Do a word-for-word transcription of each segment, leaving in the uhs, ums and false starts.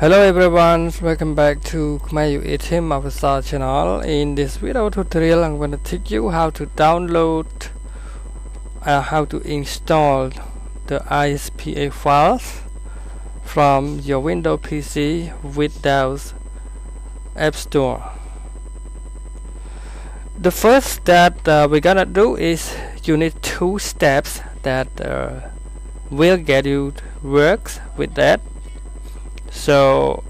Hello everyone, welcome back to my ITMAVSA channel. In this video tutorial, I'm going to teach you how to download, uh, how to install the I S P A files from your Windows P C without App Store. The first step uh, we're gonna do is you need two steps that uh, will get you works with that. So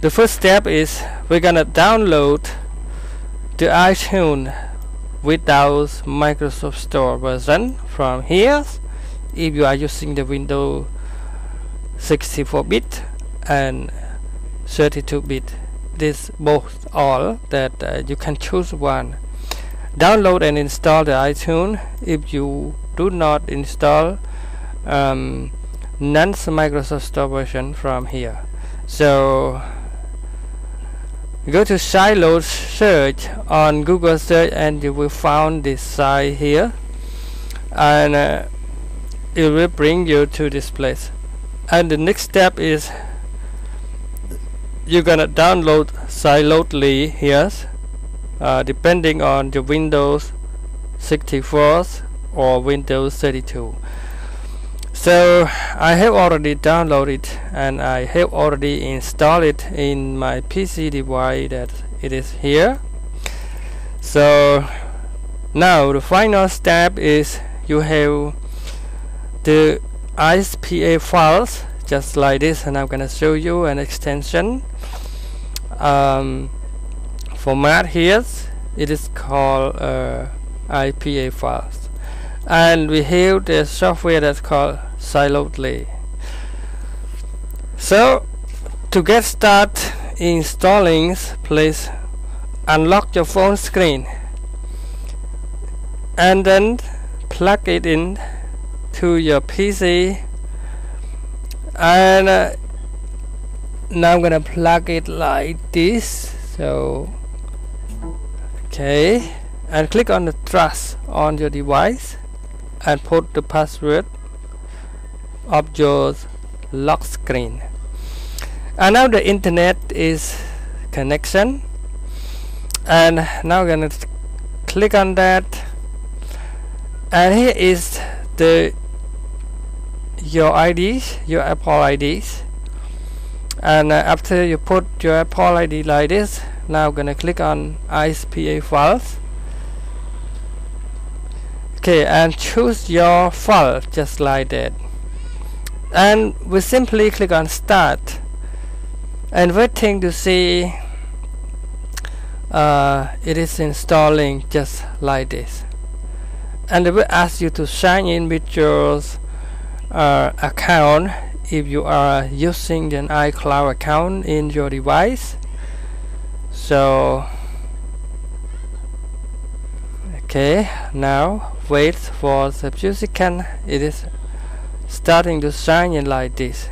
the first step is we're gonna download the iTunes without Microsoft Store version from here if you are using the Windows sixty-four bit and thirty-two bit. This both all that uh, you can choose one. Download and install the iTunes. If you do not install um, non-Microsoft Store version from here, so go to Sideloadly, search on Google search, and you will find this site here, and uh, it will bring you to this place. And the next step is you're gonna download Sideloadly here, uh, depending on the Windows sixty-four or Windows thirty-two. So I have already downloaded and I have already installed it in my P C device that it is here. So now the final step is you have the I S P A files just like this, and I'm gonna show you an extension um, format here. It is called uh, I P A files, and we have the software that's called Sideloadly. So to get started installing, please unlock your phone screen and then plug it in to your P C, and uh, now I'm gonna plug it like this. So okay, and click on the trust on your device and put the password of your lock screen. And now the internet is connection, and now we're gonna click on that, and here is the your I Ds, your Apple I Ds, and uh, after you put your Apple I D like this, now we're gonna click on I S P A files. Okay, and choose your file just like that, and we simply click on start and waiting to see uh, it is installing just like this, and it will ask you to sign in with your uh, account if you are using an iCloud account in your device. So okay, now wait for the few seconds. It is starting to sign in like this.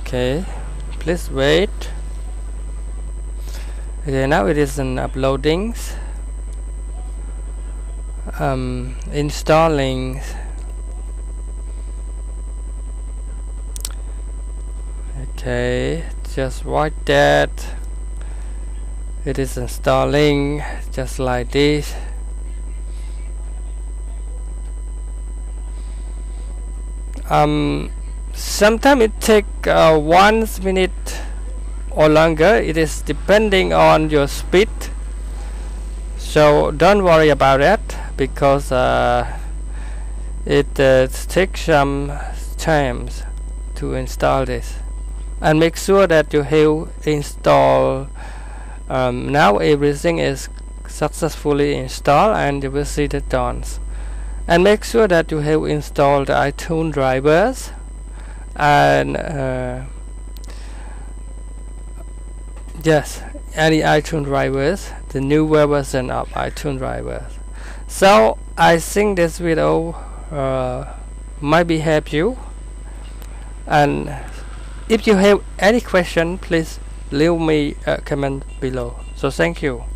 Okay, please wait. Okay, now it is in uploading, um, installing. Okay, just watch that. It is installing just like this. Um, sometimes it takes uh, one minute or longer. It is depending on your speed. So don't worry about that because uh, it uh, takes some time to install this. And make sure that you have installed. Um, now everything is successfully installed, and you will see the downs. And make sure that you have installed the iTunes drivers and uh, yes, any iTunes drivers, the newer version of iTunes drivers. So I think this video uh, might be help you. And if you have any question, please leave me a comment below. So thank you.